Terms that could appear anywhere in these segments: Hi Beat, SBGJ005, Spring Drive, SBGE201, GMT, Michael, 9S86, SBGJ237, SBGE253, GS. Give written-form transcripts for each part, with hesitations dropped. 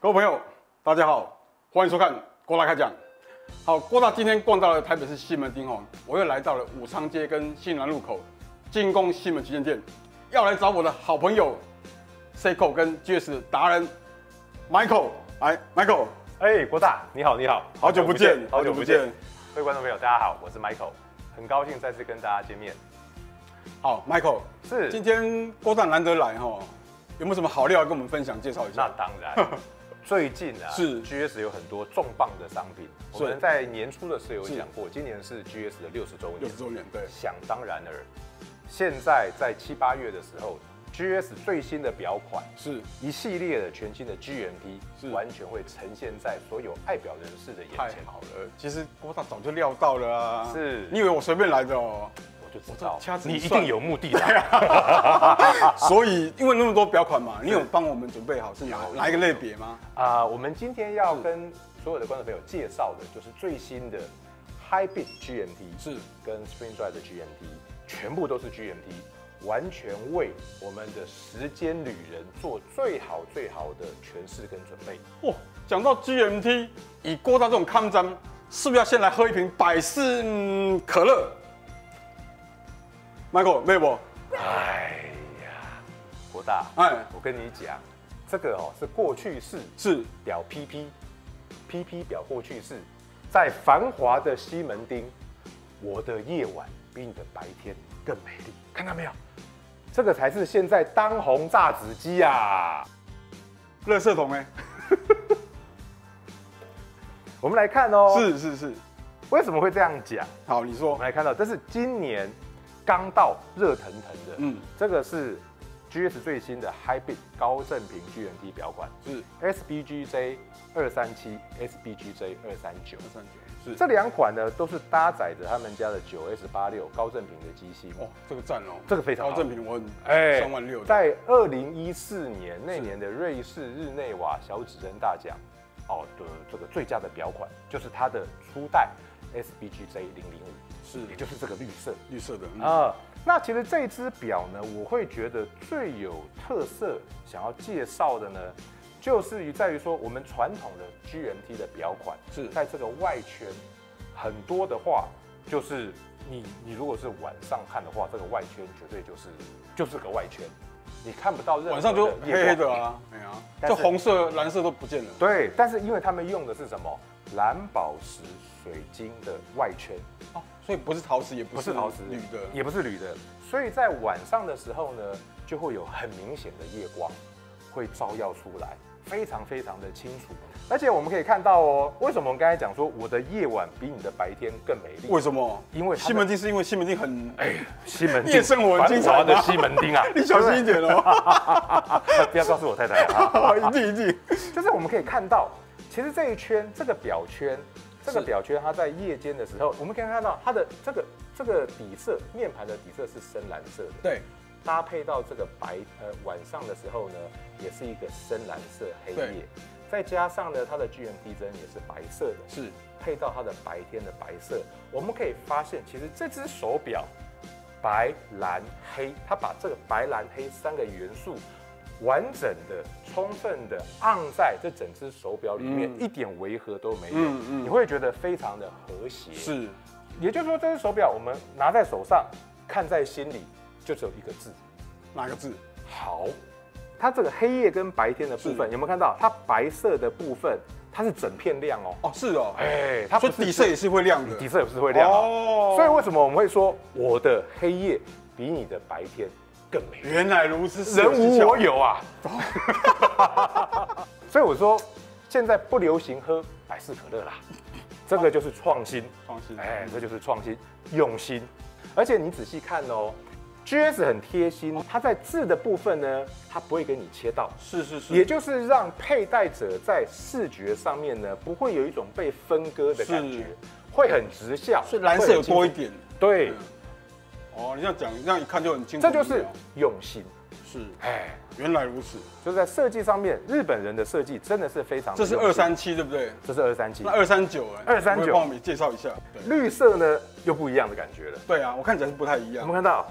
各位朋友，大家好，欢迎收看郭大开讲。好，郭大今天逛到了台北市西门町哦，我又来到了武昌街跟新南路口进攻西门旗舰店，要来找我的好朋友 Seiko 跟 GS 达人 Michael。哎 ，Michael， 哎，郭大，你好，你好，好久不见，好久不见。各位观众朋友，大家好，我是 Michael， 很高兴再次跟大家见面。好 ，Michael， 是今天郭大难得来哈，有没有什么好料要跟我们分享介绍一下？那当然。最近啊，是 GS 有很多重磅的商品。我们在年初的时候有讲过，今年是 GS 的60周年。60周年，对。想当然而，现在在7、8月的时候 ，GS 最新的表款是一系列的全新的 GMT， 完全会呈现在所有爱表人士的眼前。太好了，其实郭大早就料到了啊。是，你以为我随便来的哦？我就知道，你一定有目的的。所以，因为那么多表款嘛，你有帮我们准备好是哪一个类别吗？我们今天要跟所有的观众朋友介绍的就是最新的 Hi Beat GMT， 是跟 Spring Drive 的 GMT， 全部都是 GMT， 完全为我们的时间旅人做最好的诠释跟准备。哇，讲到 GMT， 以郭大这种抗战，是不是要先来喝一瓶百事可乐？ Michael， 妹我，哎呀，郭大，哎，我跟你讲，这个哦是过去式，是表 PP，PP 表过去式，在繁华的西门町，我的夜晚比你的白天更美丽，看到没有？这个才是现在当红炸子鸡啊！垃圾桶哎，我们来看哦，是，为什么会这样讲？好，你说，我们来看到，这是今年。 刚到热腾腾的，这个是 GS 最新的 Hi Beat 高振频 GMT 表款，是 SBGJ237、SBGJ239， 是这两款呢都是搭载着他们家的9S86高振频的机芯。哦，这个赞哦，这个非常高振频，我很36000。在2014年那年的瑞士日内瓦小指针大奖，哦的这个最佳的表款就是它的初代 SBGJ005。 是，也就是这个绿色的那其实这支表呢，我会觉得最有特色，想要介绍的呢，就是在于说我们传统的 GMT 的表款，是在这个外圈很多的话，就是你如果是晚上看的话，这个外圈绝对就是个外圈，你看不到任何晚上就黑黑的啊，没啊，这红色、蓝色都不见了。对，但是因为他们用的是什么？ 蓝宝石水晶的外圈哦，所以不是陶瓷，也不是陶瓷，铝的也不是铝的，所以在晚上的时候呢，就会有很明显的夜光会照耀出来，非常的清楚。而且我们可以看到哦，为什么我们刚才讲说我的夜晚比你的白天更美丽？为什么？因为西门町是因为西门町很西门町夜生活很精彩的西门町啊，你小心一点哦，不要告诉我太太啊，一定，就是我们可以看到。 其实这一圈，这个表圈，它在夜间的时候，我们可以看到它的这个底色，面盘的底色是深蓝色的，对，搭配到这个晚上的时候呢，也是一个深蓝色黑夜，再加上呢它的 GMT 针也是白色的，是配到它的白天的白色，我们可以发现，其实这只手表白蓝黑，它把这个白蓝黑3个元素。 完整的、充分的按在这整只手表里面，一点违和都没有，你会觉得非常的和谐。是，也就是说，这只手表我们拿在手上，看在心里，就只有一个字，哪个字？好。它这个黑夜跟白天的部分有没有看到？它白色的部分，它是整片亮哦。哦，是哦。哎，它所以底色也是会亮的，底色也是会亮哦。所以为什么我们会说我的黑夜比你的白天？ 更美，原来如此，人无我有啊！所以我说，现在不流行喝百事可乐啦，这个就是创新，哎，这就是创新，用心。而且你仔细看哦 ，GS 很贴心，它在字的部分呢，它不会给你切到，是，也就是让佩戴者在视觉上面呢，不会有一种被分割的感觉，会很直效，所以蓝色有多一点，对。 哦，你这样讲，这样一看就很清楚。这就是用心，是哎，原来如此。就是在设计上面，日本人的设计真的是非常。这是237，对不对？这是237，那239哎，239，帮我们介绍一下。绿色呢，又不一样的感觉了。对啊，我看起来是不太一样。我们看到，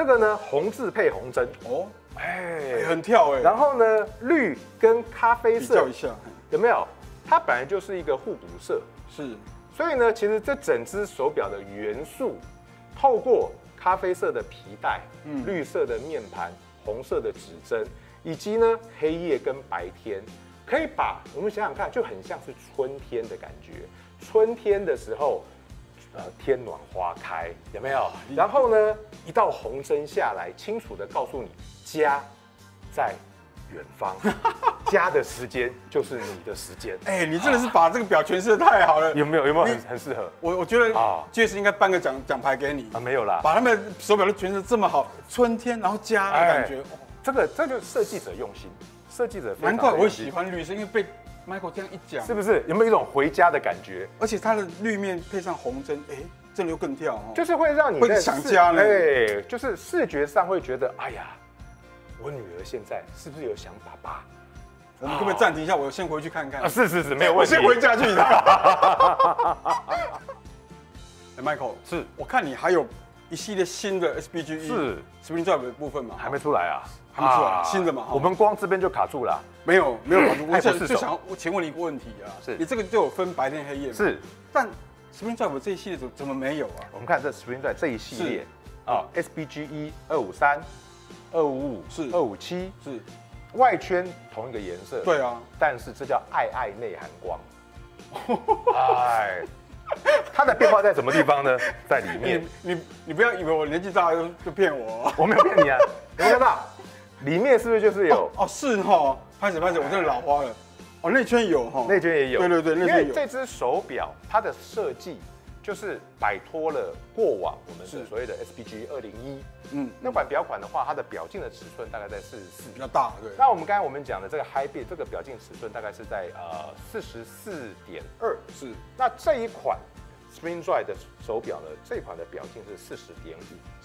这个呢，红字配红针哦，哎，很跳哎。然后呢，绿跟咖啡色比较一下，有没有？它本来就是一个互补色，是。所以呢，其实这整只手表的元素，透过咖啡色的皮带、绿色的面盘、红色的指针，以及呢黑夜跟白天，可以把我们想想看，就很像是春天的感觉。春天的时候。 天暖花开有没有？然后呢，一道红针下来，清楚的告诉你，家在远方，家的时间就是你的时间。哎、欸，你真的是把这个表诠释的太好了，有没有？有没有很适合？我觉得啊，确实应该颁个奖牌给你啊，没有啦，把他们手表都诠释这么好，春天然后家的感觉，这就是设计者用心，设计者非常用心。难怪我喜欢绿色，因为被。 Michael 这样一讲，是不是有没有一种回家的感觉？而且它的绿面配上红针，哎、欸，真的又更跳哦，就是会让你在想家呢。哎，就是视觉上会觉得，哎呀，我女儿现在是不是有想爸爸？我们可不可以暂停一下？我先回去看看。啊，是是是，没有问题。我先回家去一趟。欸、Michael， 是我看你还有一系列新的 SBGE 是 Spring Drive 的部分嘛？还没出来啊。 看不出来，新的嘛，我们光这边就卡住了，没有没有卡住，我就想我请问你一个问题啊，是你这个就有分白天黑夜嘛？是，但 Spring Drive 这一系列怎么没有啊？我们看这 Spring Drive 这一系列啊 ，SBGE253、255是257是，外圈同一个颜色，对啊，但是这叫爱内涵光，哎。 它的变化在什么地方呢？在里面。你不要以为我年纪大就骗我、哦，我没有骗你啊！有没有看到？里面是不是就是有？哦，是哈。拍手拍手，我真的老花了。哦，内圈有哈，内圈也有。对对对，内圈有。因为这只手表它的设计就是摆脱了过往我们所谓的 SBGE201， 嗯，那款表款的话，它的表径的尺寸大概在44，比较大。对。那我们讲的这个 Hi Beat 这个表径尺寸大概是在44.2，是。那这一款。 Spring Drive 的手表呢，这款的表径是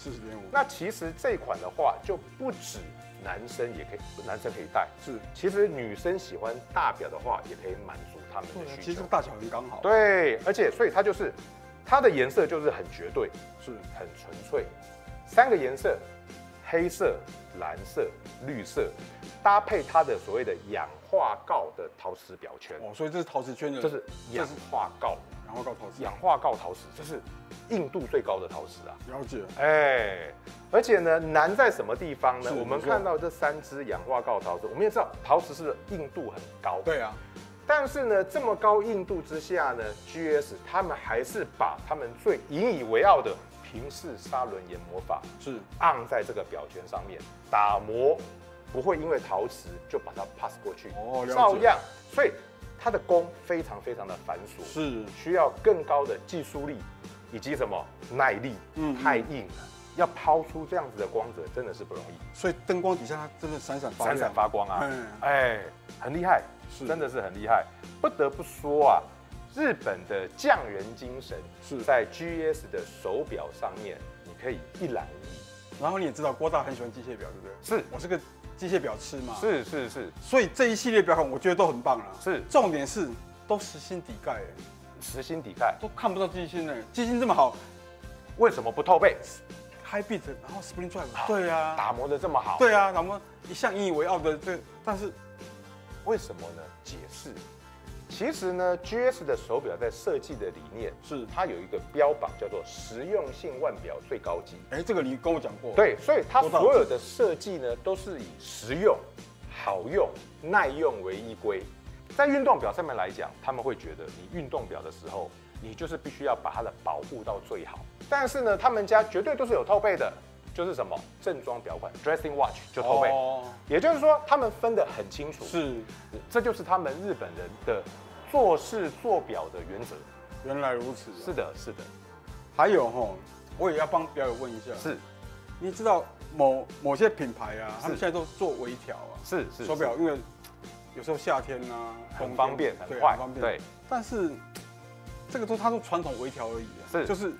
40.5，40.5。那其实这款的话，就不止男生可以戴，是。其实女生喜欢大表的话，也可以满足他们的需求。其实大小很刚好。对，而且所以它就是它的颜色就是很绝对，是很纯粹。三个颜色，黑色、蓝色、绿色，搭配它的所谓的氧化锆的陶瓷表圈。哦，所以这是陶瓷圈的，这是氧化锆。 氧化锆陶瓷，这是硬度最高的陶瓷啊。了解。哎，而且呢，难在什么地方呢？我们看到这三只氧化锆陶瓷，我们也知道陶瓷是硬度很高。对啊。但是呢，这么高硬度之下呢 ，GS 他们还是把他们最引以为傲的平式砂轮研磨法是按在这个表圈上面打磨，不会因为陶瓷就把它 pass 过去，哦，照样。所以。 它的工非常非常的繁琐，是需要更高的技术力以及什么耐力，太硬了，要抛出这样子的光泽真的是不容易。所以灯光底下它真的闪闪发光啊，哎，很厉害，真的是很厉害。不得不说啊，日本的匠人精神是在 GS 的手表上面，你可以一览无遗。然后你也知道郭大很喜欢机械表，对不对？是我是个。 机械表吃嘛，是是是，所以这一系列表款我觉得都很棒啦。是，重点是都实心底盖，实心底盖都看不到机芯呢。机芯这么好，为什么不透背 ？Hi Beat， 然后 Spring Drive， 对啊，打磨的这么好，对啊，打磨一向引以为傲的这，但是为什么呢？解释，其实呢 ，GS 的手表在设计的理念是它有一个标榜叫做实用性腕表最高级。哎，这个你跟我讲过。对，所以它所有的设计呢，都是以实用、好用、耐用为依归。在运动表上面来讲，他们会觉得你运动表的时候，你就是必须要把它的保护到最好。但是呢，他们家绝对都是有透背的，就是什么正装表款 （dressing watch） 就透背。哦。也就是说，他们分得很清楚。是，这就是他们日本人的。 做事做表的原则，原来如此。是的，是的。还有哈，我也要帮表友问一下。是，你知道某些品牌啊，他们现在都做微调啊。是是。手表因为有时候夏天啊，很方便，很快，方便。对。但是这个它都传统微调而已。是。就是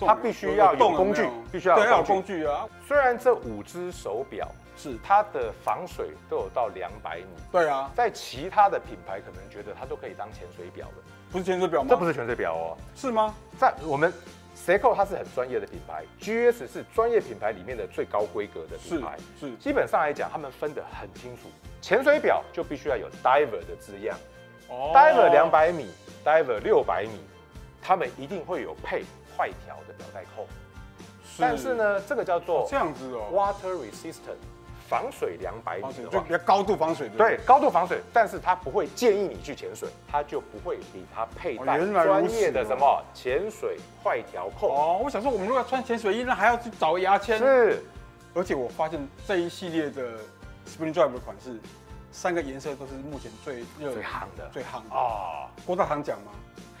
它必须要有工具，必须要有工具啊。虽然这5只手表。 是它的防水都有到200米，对啊，在其他的品牌可能觉得它都可以当潜水表了，不是潜水表吗？这不是潜水表哦，是吗？在我们 Seiko 它是很专业的品牌 ，GS 是专业品牌里面的最高规格的品牌。是，基本上来讲，他们分得很清楚。潜水表就必须要有 diver 的字样，哦 ，diver 200米 ，diver 600米，他们一定会有配坏条的表带扣。是，但是呢，这个叫做这样子哦 ，water resistant， 防水200米的话，就高度防水。对，高度防水，但是它不会建议你去潜水，它就不会理它佩戴专业的什么潜水坏条扣。哦，我想说，我们如果要穿潜水衣，那还要去找牙签。是，而且我发现这一系列的 Spring Drive 的款式，3个颜色都是目前最夯的，最夯的啊！郭大堂讲嘛，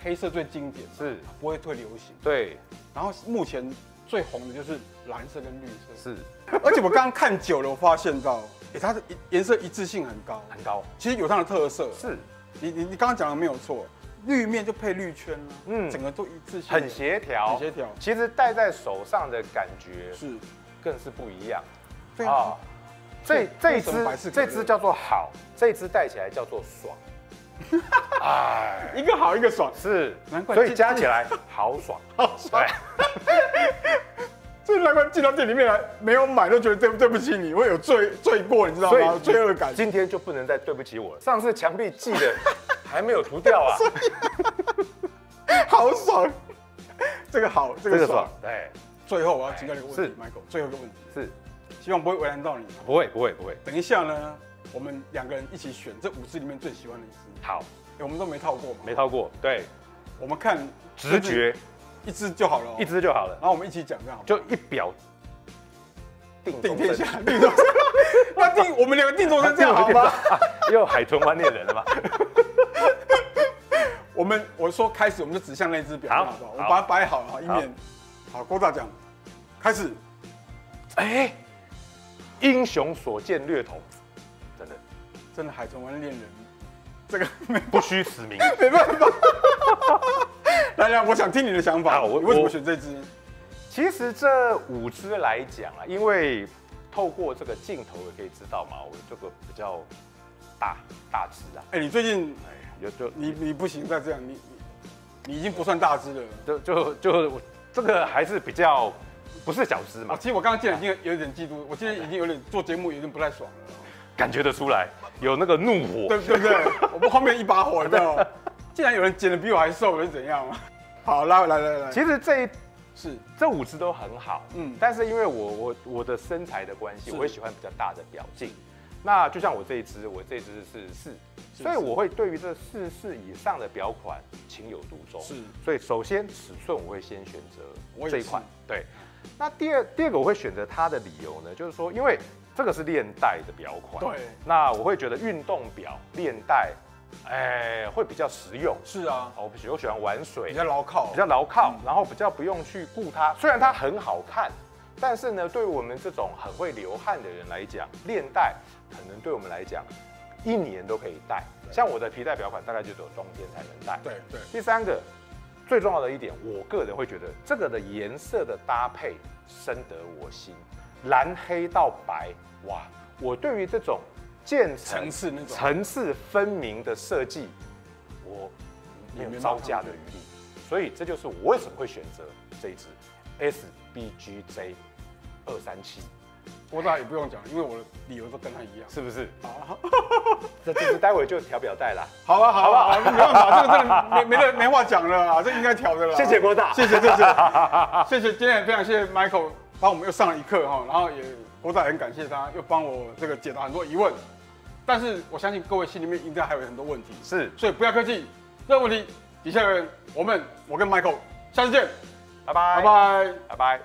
黑色最经典，是不会退流行。对，然后目前最红的就是蓝色跟绿色，是。而且我刚刚看久了，我发现到，它的颜色一致性很高，很高。其实有它的特色，是。你刚刚讲的没有错，绿面就配绿圈啦，嗯，整个都一致性，很协调，很协调。其实戴在手上的感觉是，更是不一样。对啊，这支叫做好，这支戴起来叫做爽。哎，一个好一个爽，是，难怪，所以加起来好爽，好爽。所以难怪进到店里面来没有买，都觉得对不起你，会有罪过，你知道吗？罪恶感。今天就不能再对不起我了。上次墙壁寄的还没有涂掉啊，好爽。这个好，这个爽。对。最后我要请教你个问题 ，Michael。最后一个问题是，希望不会为难到你。不会，不会，不会。等一下呢，我们2个人一起选这5支里面最喜欢的一支。好，我们都没套过嘛。没套过，对。我们看直觉。一支就好了、喔，一支就好了。然后我们一起讲，这样就一表定天下，定终身。那定我们2个定终身，这样好吗？又海豚湾恋人了吗？我说开始，我们就指向那支表，好不好？我把它摆好了，以免好。郭大讲，开始。哎，英雄所见略同，真的海豚湾恋人，这个不虚此名，没办法。来，我想听你的想法。我为什么选这支？其实这5支来讲啊，因为透过这个镜头也可以知道嘛，我这个比较大支啊。哎，你最近哎，你不行，再这样，你已经不算大支了。就这个还是比较不是小支嘛。其实我刚刚进来已经有点嫉妒，我今天已经有点做节目有点不太爽了，感觉得出来，有那个怒火，对不对？我们后面一把火，有没有？竟然有人剪得比我还瘦，是怎样？好，来。其实这5支都很好，嗯，但是因为我的身材的关系，我也喜欢比较大的表径。那就像我这一支是4，所以我会对于这44以上的表款情有独钟。是，所以首先尺寸我会先选择这一款，对。那第二个我会选择它的理由呢，就是说因为这个是链带的表款，对。那我会觉得运动表链带。哎，会比较实用。是啊，我喜欢玩水，比较牢靠，然后比较不用去顾它。虽然它很好看，但是呢，对我们这种很会流汗的人来讲，链带可能对我们来讲，1年都可以戴。像我的皮带表款，大概就只有冬天才能戴。对。第3个，最重要的一点，我个人会觉得这个的颜色的搭配深得我心，蓝黑到白，哇！我对于这种。渐层次那种层次分明的设计，我没有招架的余地，所以这就是我为什么会选择这一支 SBGJ237。郭大也不用讲，因为我的理由都跟他一样，是不是？好，这支待会就调表带啦。好啊，没办法，这个真的没话讲了啊，这应该调的啦。谢谢郭大，谢谢，今天也非常谢谢 Michael 帮我们又上了一课哈，然后也。郭大很感谢他，又帮我这个解答很多疑问，但是我相信各位心里面应该还有很多问题，是，所以不要客气，任何问题底下留言，我跟 Michael 下次见，拜拜。